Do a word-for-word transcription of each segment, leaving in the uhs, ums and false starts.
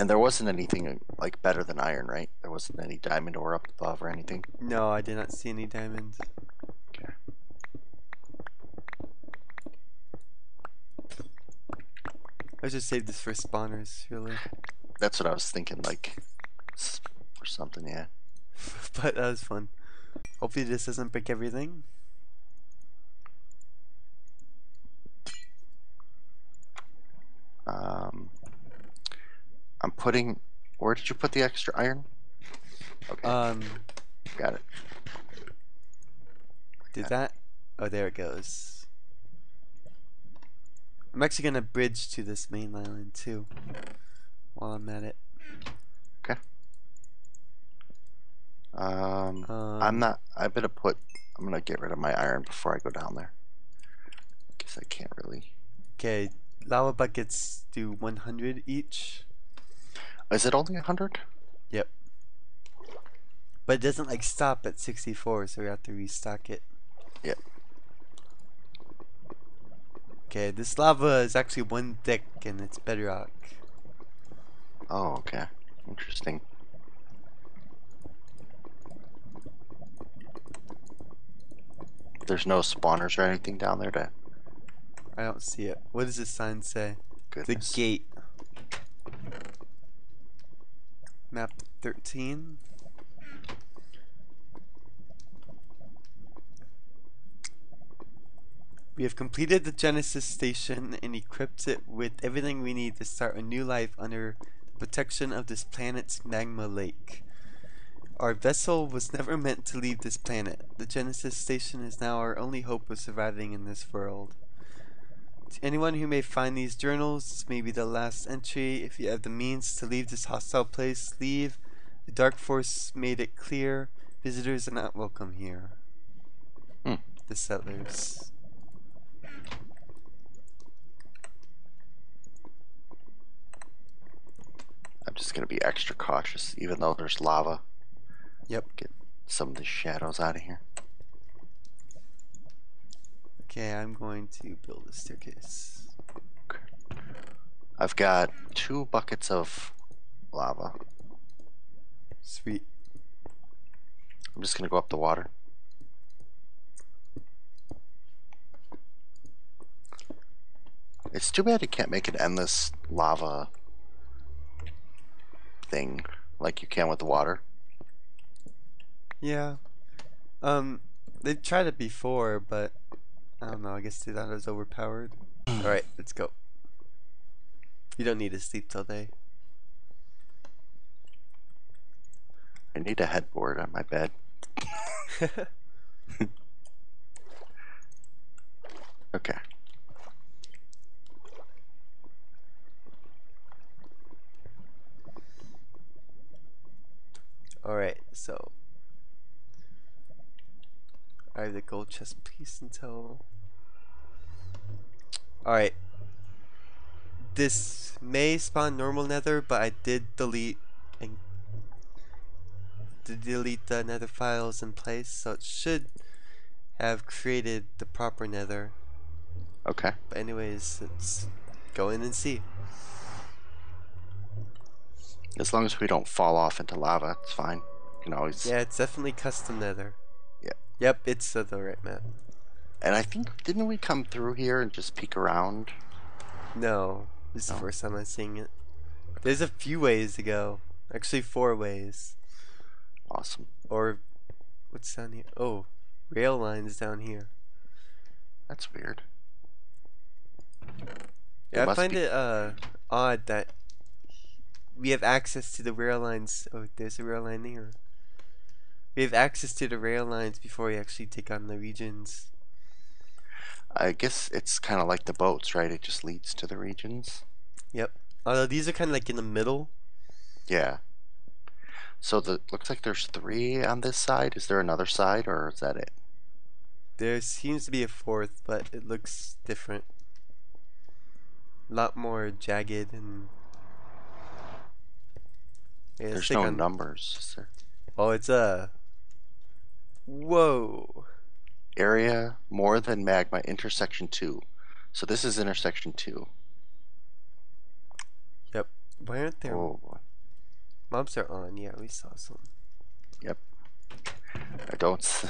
And there wasn't anything like better than iron, right? There wasn't any diamond ore up above or anything? No, I did not see any diamonds. Okay. I just saved this for spawners, really. That's what I was thinking, like, or something, yeah. But that was fun. Hopefully this doesn't break everything. Um... I'm putting, where did you put the extra iron? Okay. Um, Got it. Did that? Oh, there it goes. I'm actually going to bridge to this main island too while I'm at it. Okay. Um, um, I'm not, I better put, I'm going to get rid of my iron before I go down there. Because I can't really. Okay, lava buckets do one hundred each. Is it only one hundred? Yep. But it doesn't like stop at sixty-four, so we have to restock it. Yep. Okay, this lava is actually one thick and it's bedrock. Oh, okay. Interesting. There's no spawners or anything down there to... I don't see it. What does this sign say? Goodness. The gate. Map thirteen. We have completed the Genesis station and equipped it with everything we need to start a new life under the protection of this planet's magma lake. Our vessel was never meant to leave this planet. The Genesis station is now our only hope of surviving in this world. To anyone who may find these journals, this may be the last entry. If you have the means to leave this hostile place, leave. The Dark Force made it clear. Visitors are not welcome here. Hmm. The settlers. I'm just going to be extra cautious, even though there's lava. Yep. Get some of the shadows out of here. Okay, I'm going to build a staircase. Okay. I've got two buckets of lava. Sweet. I'm just going to go up the water. It's too bad you can't make an endless lava thing like you can with the water. Yeah. Um, they tried it before, but... I don't know, I guess that is overpowered. Alright, let's go. You don't need to sleep till day. I need a headboard on my bed. Okay. Alright, so... I have the gold chest piece until... Alright. This may spawn normal nether, but I did delete and did delete the nether files in place, so it should have created the proper nether. Okay. But anyways, let's go in and see. As long as we don't fall off into lava, it's fine. You can always... Yeah, it's definitely custom nether. Yep, it's uh, the right map. And I think, didn't we come through here and just peek around? No, this is no. The first time I'm seeing it. There's a few ways to go. Actually, four ways. Awesome. Or, what's down here? Oh, rail lines down here. That's weird. Yeah, I find it uh, odd that we have access to the rail lines. Oh, there's a rail line here. We have access to the rail lines before we actually take on the regions. I guess it's kind of like the boats, right? It just leads to the regions. Yep. Although these are kind of like in the middle. Yeah. So the looks like there's three on this side. Is there another side, or is that it? There seems to be a fourth, but it looks different. A lot more jagged and. Yeah, there's no on... numbers. Is there? Oh, it's a. Whoa. Area more than magma intersection two. So this is intersection two. Yep. Why aren't there oh, boy. mobs are on? Yeah, we saw some. Yep. I don't.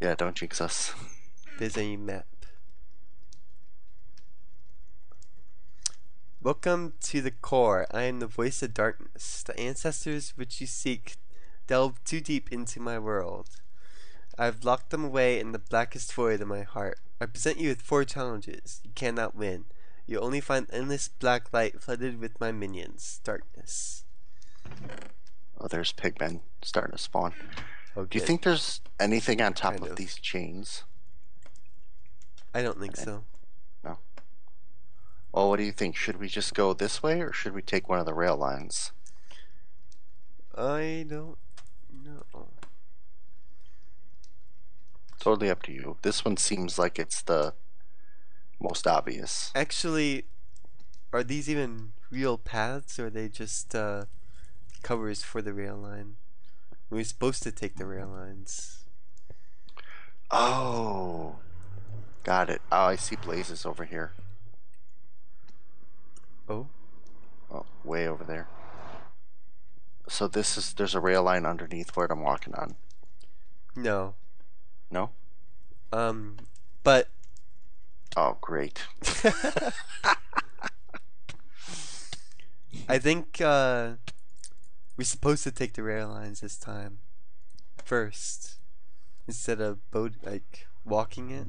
Yeah, don't jinx us. There's a map. Welcome to the core. I am the voice of darkness. The ancestors which you seek delved too deep into my world. I've locked them away in the blackest void of my heart. I present you with four challenges. You cannot win. You only find endless black light flooded with my minions. Darkness. Oh, there's pigmen starting to spawn. Oh, do you think there's anything on top kind of, of these chains? I don't think so. No. Well, what do you think? Should we just go this way, or should we take one of the rail lines? I don't know. Totally up to you. This one seems like it's the most obvious. Actually, are these even real paths, or are they just uh, covers for the rail line? We're supposed to take the rail lines. Oh, got it. Oh, I see blazes over here. Oh, oh, way over there. So this is there's a rail line underneath where I'm walking on. No. No. Um, but. Oh, great. I think. Uh, We're supposed to take the rail lines this time, first, instead of boat like walking it.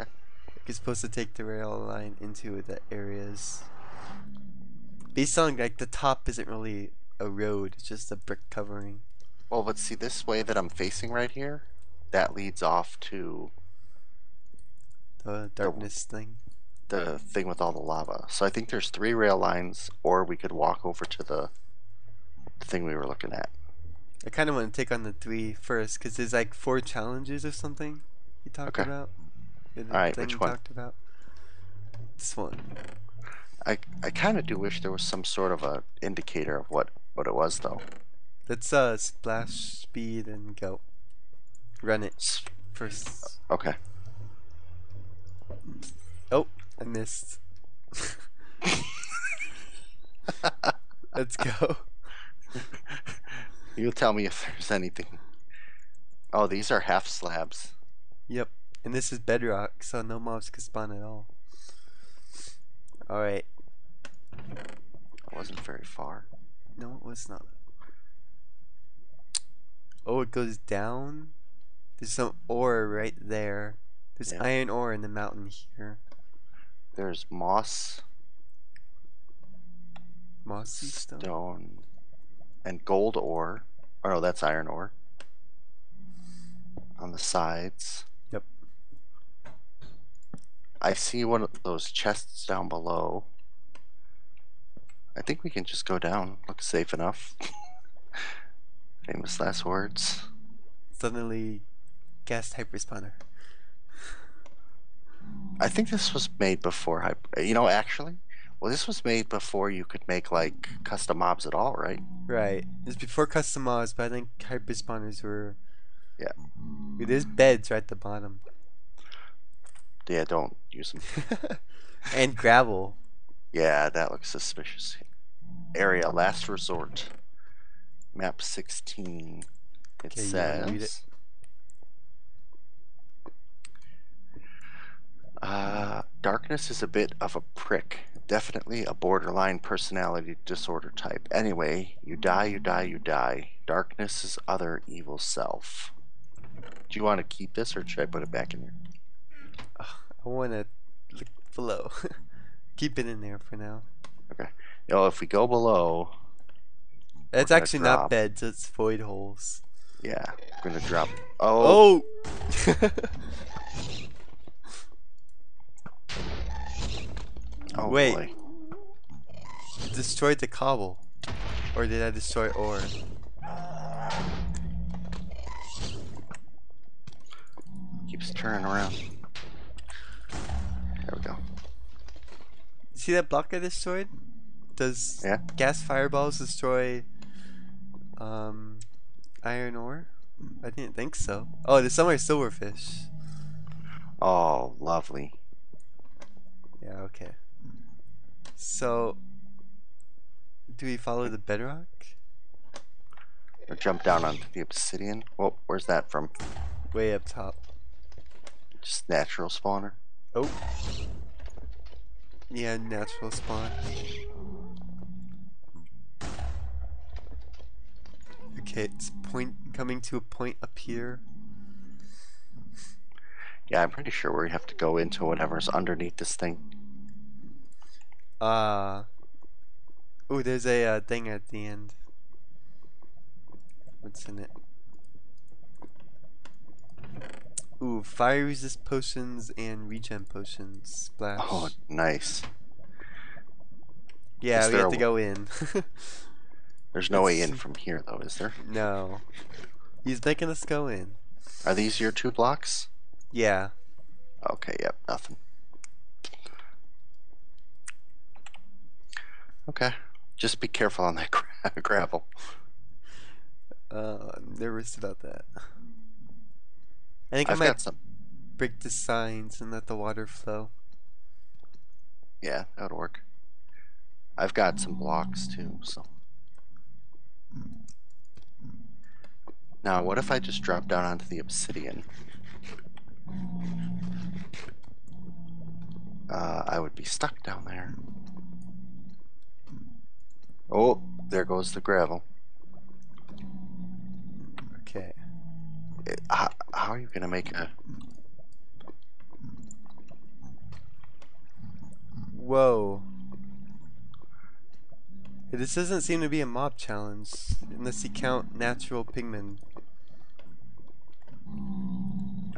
Okay. We're supposed to take the rail line into the areas. Based on like the top isn't really a road; it's just a brick covering. Well, but see this way that I'm facing right here, that leads off to the darkness the, thing. The thing with all the lava. So I think there's three rail lines, or we could walk over to the thing we were looking at. I kind of want to take on the three first because there's like four challenges or something you talked okay. about. All right, which one? Talked about. This one. I I kind of do wish there was some sort of a indicator of what what it was though. Let's uh splash speed and go. Run it first. Okay. Oh, I missed. Let's go. You'll tell me if there's anything. Oh, these are half slabs. Yep, and this is bedrock, so no mobs can spawn at all. Alright. It wasn't very far. No, it was not. Oh, it goes down? There's some ore right there. There's yeah. iron ore in the mountain here. There's moss. Mossy stone? Stone. And gold ore. Oh no, that's iron ore. On the sides. Yep. I see one of those chests down below. I think we can just go down. Looks safe enough. Famous last words. Suddenly, gas type responder. I think this was made before hype. You know, actually. Well, this was made before you could make, like, custom mobs at all, right? Right. It was before custom mobs, but I think hyper spawners were... Yeah. Dude, there's beds right at the bottom. Yeah, don't use them. And gravel. Yeah, that looks suspicious. Area, last resort. Map sixteen. It okay, says... You read it? Uh, darkness is a bit of a prick. Definitely a borderline personality disorder type. Anyway, you die, you die, you die. Darkness is other evil self. Do you want to keep this or should I put it back in here? Oh, I want to look below. Keep it in there for now. Okay. You know, if we go below... That's actually drop. not beds, it's void holes. Yeah, we're going to drop... Oh! Oh! Oh, wait, boy. Destroyed the cobble, or did I destroy ore? Keeps turning around. There we go. See that block I destroyed? Does yeah. gas fireballs destroy um, iron ore? I didn't think so. Oh, there's somewhere silverfish. Oh, lovely. Yeah. Okay. So, Do we follow the bedrock? Or jump down onto the obsidian? Whoa, where's that from? Way up top. Just natural spawner. Oh. Yeah, natural spawn. Okay, it's point coming to a point up here. Yeah, I'm pretty sure we have to go into whatever's underneath this thing. Uh oh, there's a uh, thing at the end. What's in it? Ooh, fire resist potions and regen potions. Splash. Oh, nice. Yeah, we have to go in. There's no way in from here, though, is there? No. He's making us go in. Are these your two blocks? Yeah. Okay, yep, nothing. Okay. Just be careful on that gra gravel. Uh, I'm nervous about that. I think I've I might got some. break the signs and let the water flow. Yeah, that would work. I've got some blocks too, so. Now, what if I just drop down onto the obsidian? Uh, I would be stuck down there. Oh, there goes the gravel. Okay. It, how, how are you gonna make a... Whoa. This doesn't seem to be a mob challenge, unless you count natural pigmen.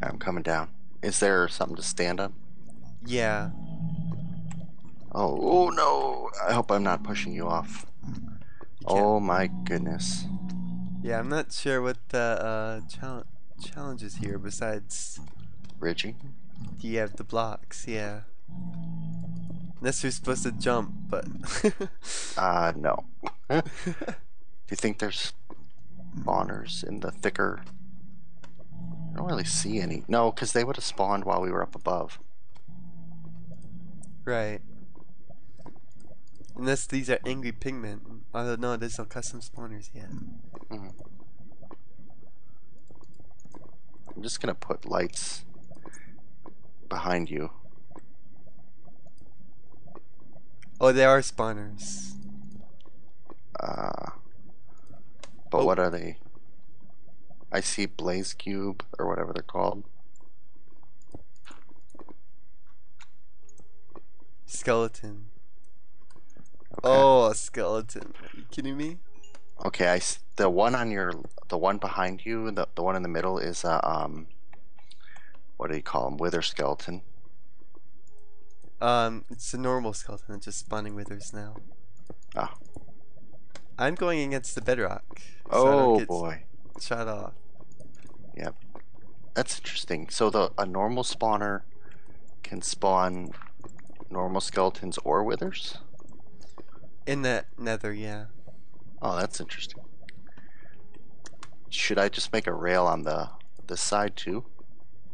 I'm coming down. Is there something to stand on? Yeah. Oh, oh no! I hope I'm not pushing you off. You oh my goodness. Yeah, I'm not sure what the uh, challenge, challenge is here besides... Bridging? You have the blocks, yeah. Unless you're supposed to jump, but... uh, no. Do you think there's spawners in the thicker... I don't really see any. No, because they would have spawned while we were up above. Right. Unless these are angry pigmen. Although, no, there's no custom spawners yet. Mm. I'm just going to put lights behind you. Oh, there are spawners. Uh, but oh. What are they? I see Blaze Cube, or whatever they're called. Skeleton. Okay. Oh, a skeleton. Are you kidding me? Okay, I, the one on your, the one behind you, the, the one in the middle is a, um, what do you call them? Wither skeleton. Um, it's a normal skeleton. It's just spawning withers now. Ah. I'm going against the bedrock. Oh, so I don't get boy. Shut off. Yep. That's interesting. So the a normal spawner can spawn normal skeletons or withers? In the nether, yeah. Oh, that's interesting. Should I just make a rail on the, the side too?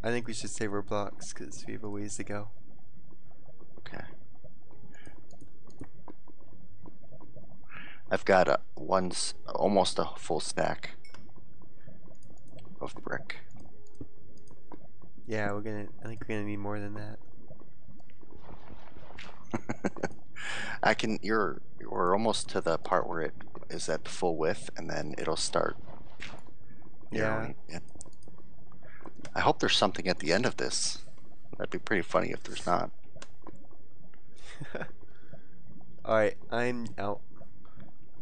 I think we should save our blocks because we have a ways to go. Okay. I've got a, one, almost a full stack of brick. Yeah, we're gonna. I think we're gonna need more than that. I can. You're. We're almost to the part where it is at the full width, and then it'll start. Yeah. It. I hope there's something at the end of this. That'd be pretty funny if there's not. Alright, I'm out.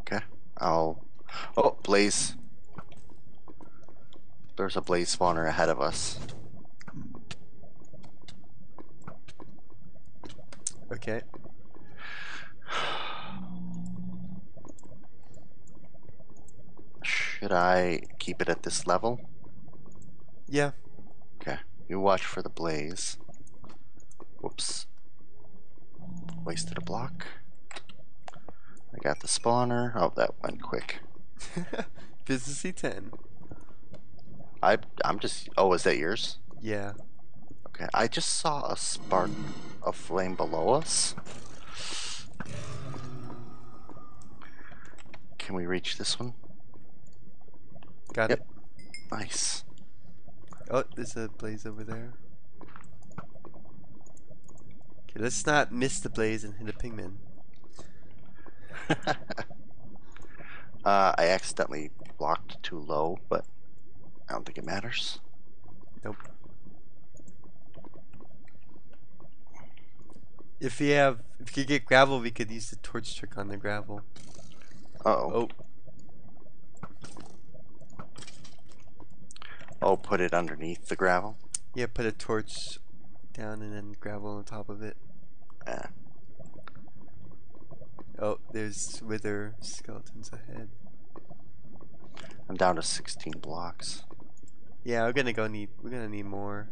Okay, I'll... Oh, Blaze. There's a Blaze spawner ahead of us. Okay. Should I keep it at this level? Yeah. Okay, you watch for the Blaze. Whoops. Wasted a block. I got the spawner. Oh, that went quick. Businessy ten. I I'm just. Oh, is that yours? Yeah. Okay. I just saw a spark of flame below us. Can we reach this one? Got yep. it. Nice. Oh, there's a blaze over there. Okay, let's not miss the blaze and hit a pigman. uh, I accidentally blocked too low, but I don't think it matters. Nope. If you have, if you get gravel, we could use the torch trick on the gravel. Uh oh. Oh. Oh, put it underneath the gravel? Yeah, put a torch down and then gravel on top of it. Uh. Oh, there's wither skeletons ahead. I'm down to sixteen blocks. Yeah, we're gonna go need. We're gonna need more.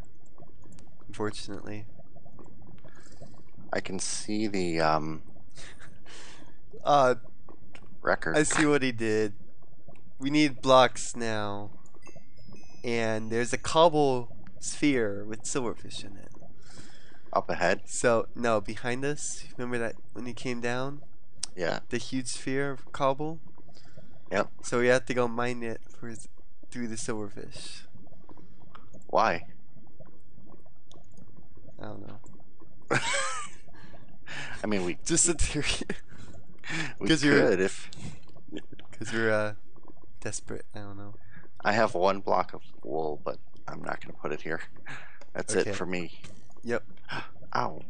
Unfortunately. I can see the um uh record. I see what he did. We need blocks now. And there's a cobble sphere with silverfish in it. Up ahead? So no, behind us. Remember that when you came down? Yeah. The huge sphere of cobble? Yep. So we have to go mine it for through the silverfish. Why? I don't know. I mean, we just a theory. We could we're, if because we're uh, desperate. I don't know. I have one block of wool, but I'm not gonna put it here. That's okay. It for me. Yep. Ow.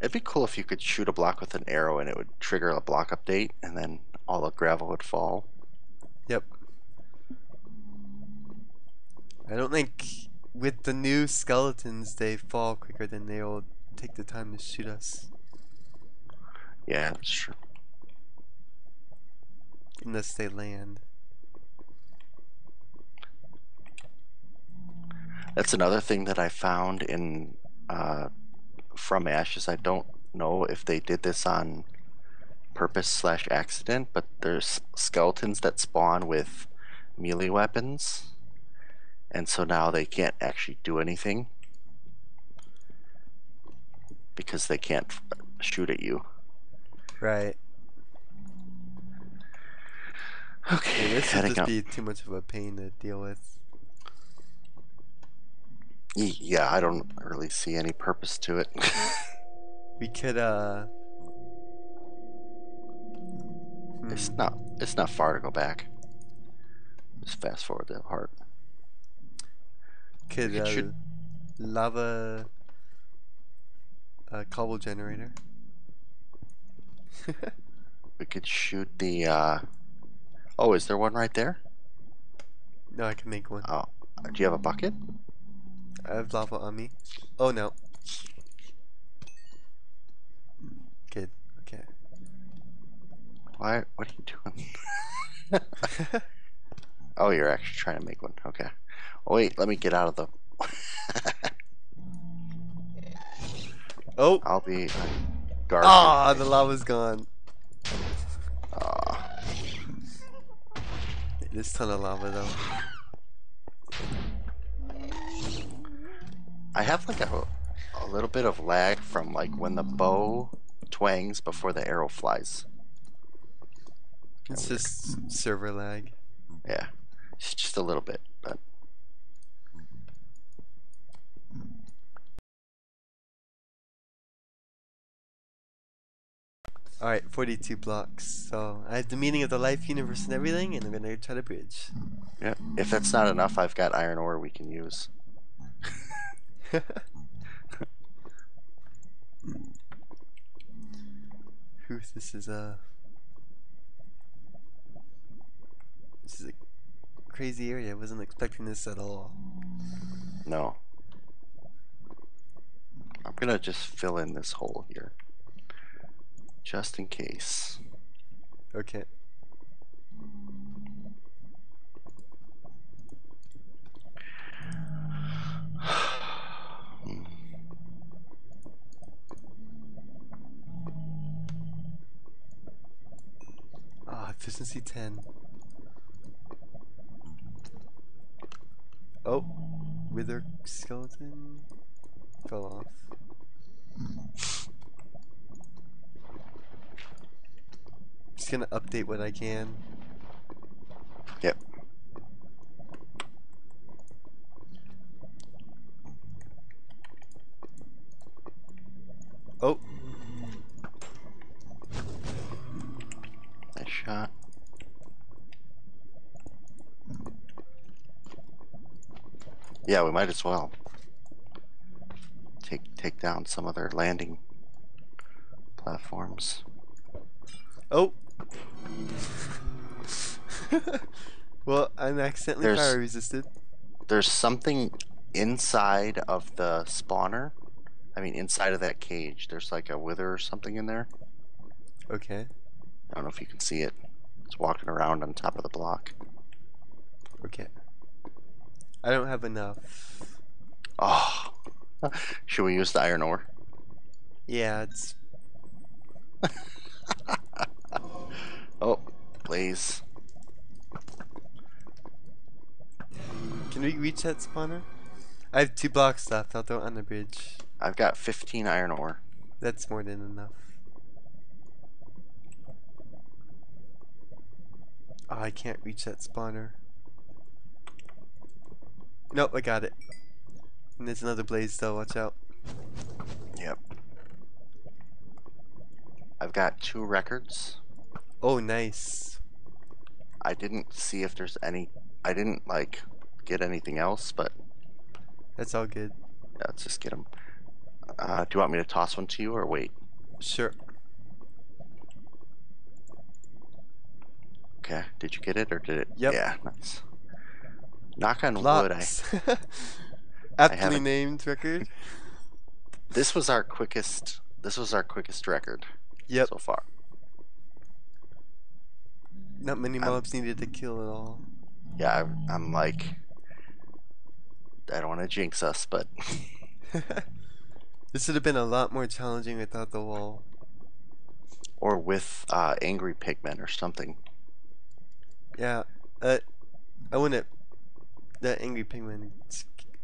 It'd be cool if you could shoot a block with an arrow and it would trigger a block update, and then all the gravel would fall. Yep. I don't think. With the new skeletons, they fall quicker than they'll take the time to shoot us. Yeah, that's true. Unless they land. That's another thing that I found in uh, From Ashes. I don't know if they did this on purpose slash accident, but there's skeletons that spawn with melee weapons. And so now they can't actually do anything because they can't shoot at you. Right. Okay, yeah, this would just up. be too much of a pain to deal with. Yeah, I don't really see any purpose to it. We could, uh... It's, hmm. not, it's not far to go back. Just fast forward that part. Could uh, should... lava a cobble generator. We could shoot the uh... oh, is there one right there? No, I can make one. Oh, do you have a bucket? I have lava on me. Oh no. Good. Okay. Why? What are you doing? Oh, you're actually trying to make one. Okay. Oh, wait, let me get out of the... Oh! I'll be... Garbage. Ah, the lava's gone. Ah. There's a ton of lava, though. I have, like, a, a little bit of lag from, like, when the bow twangs before the arrow flies. It's just server lag. Yeah. It's just a little bit, but... Alright, forty-two blocks. So I have the meaning of the life, universe, and everything, and I'm going to try to bridge. Yeah, if that's not enough, I've got iron ore we can use. This is a... This is a crazy area. I wasn't expecting this at all. No. I'm going to just fill in this hole here. Just in case. Okay. hmm. Ah, efficiency ten. Oh, wither skeleton fell off. just gonna update what I can. Yep. Oh. Nice shot. Yeah, we might as well take take down some other landing platforms. Oh. Well, I'm accidentally there's, fire resisted. There's something inside of the spawner. I mean, inside of that cage. There's like a wither or something in there. Okay. I don't know if you can see it. It's walking around on top of the block. Okay. I don't have enough. Oh. Should we use the iron ore? Yeah, it's... Oh, please. Can we reach that spawner? I have two blocks left. I'll throw it on the bridge. I've got fifteen iron ore. That's more than enough. Oh, I can't reach that spawner. Nope, I got it. And there's another blaze though, watch out. Yep. I've got two records. Oh, nice. I didn't see if there's any... I didn't, like, get anything else, but... That's all good. Yeah, let's just get them. Uh, do you want me to toss one to you, or wait? Sure. Okay, did you get it, or did it... Yep. Yeah, nice. Knock on Blocks. wood, I... Aptly named record. This was our quickest... This was our quickest record. Yep. So far. Not many mobs I'm, needed to kill at all. Yeah, I, I'm like... I don't want to jinx us, but... This would have been a lot more challenging without the wall. Or with uh, angry pigmen or something. Yeah, uh, I wouldn't... That angry pigmen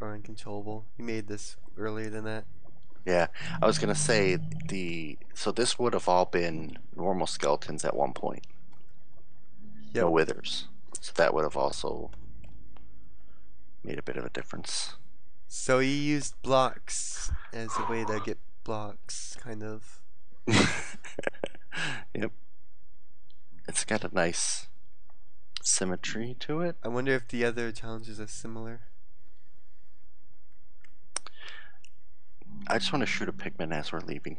are uncontrollable. You made this earlier than that. Yeah, I was going to say, the so this would have all been normal skeletons at one point. Yep. No withers. So that would have also made a bit of a difference. So you used blocks as a way to get blocks, kind of. Yep. It's got a nice symmetry to it. I wonder if the other challenges are similar. I just want to shoot a pigman as we're leaving.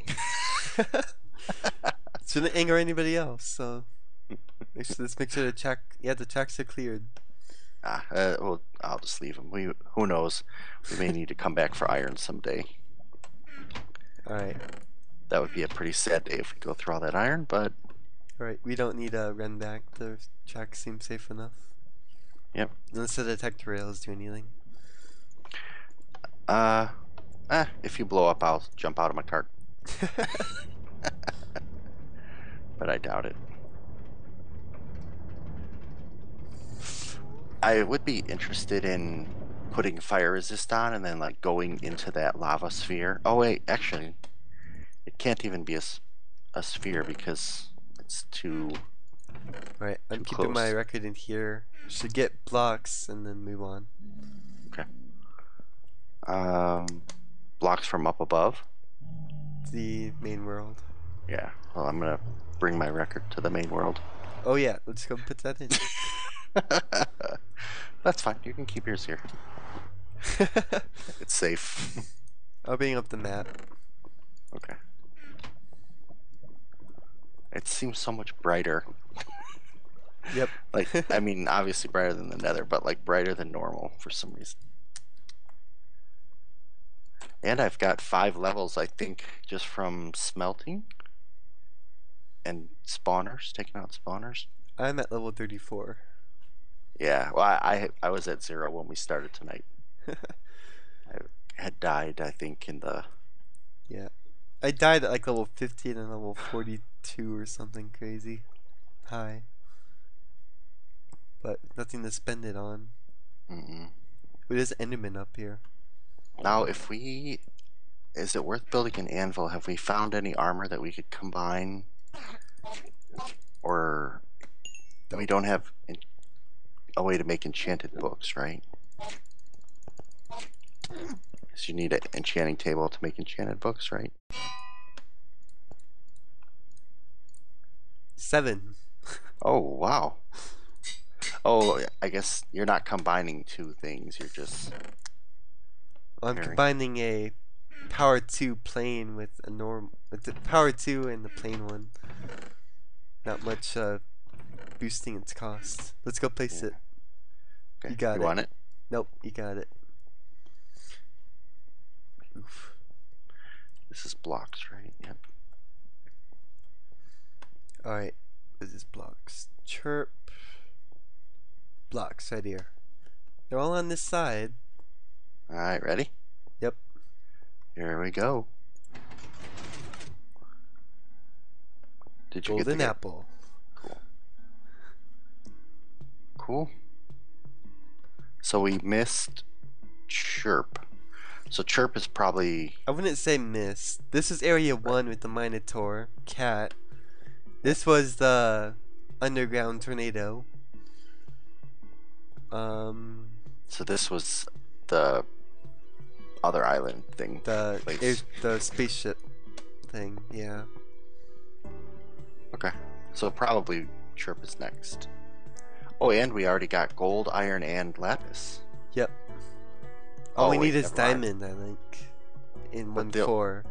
Shouldn't anger anybody else, so... Make sure, let's make sure the check. Yeah, the checks are cleared. Ah, uh, well, I'll just leave them. We, who knows? We may need to come back for iron someday. All right. That would be a pretty sad day if we go through all that iron, but. All right, we don't need a run back. The checks seem safe enough. Yep. Unless the detector rails do anything. Uh, eh, if you blow up, I'll jump out of my cart. But I doubt it. I would be interested in putting fire resist on and then like going into that lava sphere. Oh wait, actually, it can't even be a, a sphere because it's too. All right, I'm keeping my record in here. Should get blocks and then move on. Okay. Um, blocks from up above. The main world. Yeah. Well, I'm gonna bring my record to the main world. Oh yeah, let's go put that in. That's fine. You can keep yours here. It's safe. I'll bring up the map. Okay. It seems so much brighter. Yep. Like, I mean, obviously brighter than the nether, but like brighter than normal for some reason. And I've got five levels, I think, just from smelting and spawners, taking out spawners. I'm at level thirty-four. Yeah, well, I I was at zero when we started tonight. I had died, I think, in the... Yeah. I died at, like, level fifteen and level forty-two or something crazy high. But nothing to spend it on. Mm-mm. But there's Enderman up here. Now, if we... Is it worth building an anvil? Have we found any armor that we could combine Or we don't have a way to make enchanted books, right? So you need an enchanting table to make enchanted books, right? Seven. Oh, wow. Oh, I guess you're not combining two things. You're just... Well, I'm pairing. Combining a power two plane with a norm... With the power two and the plain one. Not much uh, boosting its cost. Let's go place yeah. it. Okay. You got you it. You want it? Nope, you got it. Oof. This is blocks, right? Yep. Alright. This is blocks. Chirp. Blocks right here. They're all on this side. Alright, ready? Yep. Here we go. Did you Golden get the apple. Cool. Cool. So we missed Chirp. So Chirp is probably... I wouldn't say missed. This is area one with the Minotaur, Cat. This was the underground tornado. Um. So this was the other island thing. The place. the spaceship thing, yeah. Okay, so probably Chirp is next. Oh, and we already got gold, iron, and lapis. Yep. All oh, we wait, need is diamond, mind. I think, in but one the, core.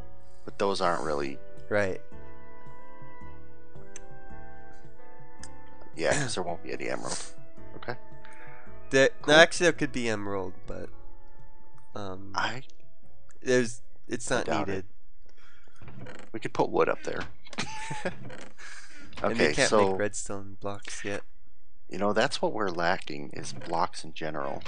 But those aren't really... Right. Yeah, because there won't be any emerald. Okay. There, cool. No, actually, there could be emerald, but um, I there's it's not needed. It. We could put wood up there. Okay, and we can't so, make redstone blocks yet. You know, that's what we're lacking is blocks in general.